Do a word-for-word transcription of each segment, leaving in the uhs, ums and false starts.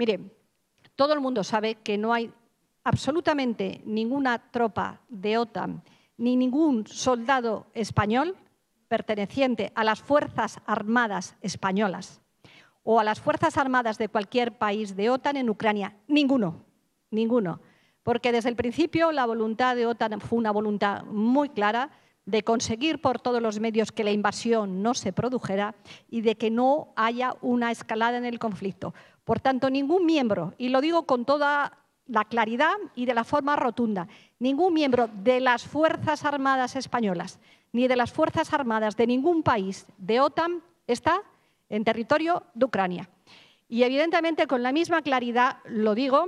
Miren, todo el mundo sabe que no hay absolutamente ninguna tropa de OTAN ni ningún soldado español perteneciente a las Fuerzas Armadas españolas o a las Fuerzas Armadas de cualquier país de OTAN en Ucrania. Ninguno, ninguno. Porque desde el principio la voluntad de OTAN fue una voluntad muy clara de conseguir por todos los medios que la invasión no se produjera y de que no haya una escalada en el conflicto. Por tanto, ningún miembro, y lo digo con toda la claridad y de la forma rotunda, ningún miembro de las Fuerzas Armadas españolas ni de las Fuerzas Armadas de ningún país de OTAN está en territorio de Ucrania. Y evidentemente con la misma claridad lo digo,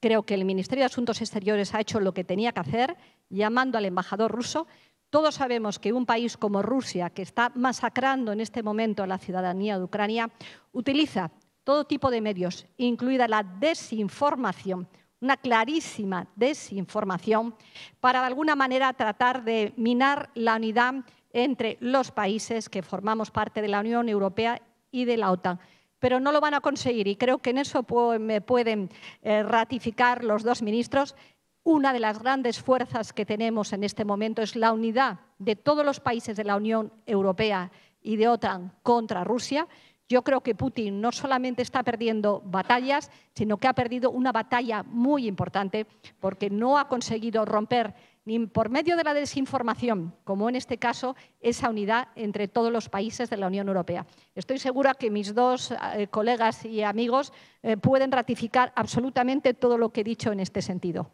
creo que el Ministerio de Asuntos Exteriores ha hecho lo que tenía que hacer, llamando al embajador ruso. Todos sabemos que un país como Rusia, que está masacrando en este momento a la ciudadanía de Ucrania, utiliza todo tipo de medios, incluida la desinformación, una clarísima desinformación, para de alguna manera tratar de minar la unidad entre los países que formamos parte de la Unión Europea y de la OTAN. Pero no lo van a conseguir y creo que en eso me pueden ratificar los dos ministros. Una de las grandes fuerzas que tenemos en este momento es la unidad de todos los países de la Unión Europea y de OTAN contra Rusia. Yo creo que Putin no solamente está perdiendo batallas, sino que ha perdido una batalla muy importante porque no ha conseguido romper ni por medio de la desinformación, como en este caso, esa unidad entre todos los países de la Unión Europea. Estoy segura que mis dos eh, colegas y amigos eh, pueden ratificar absolutamente todo lo que he dicho en este sentido.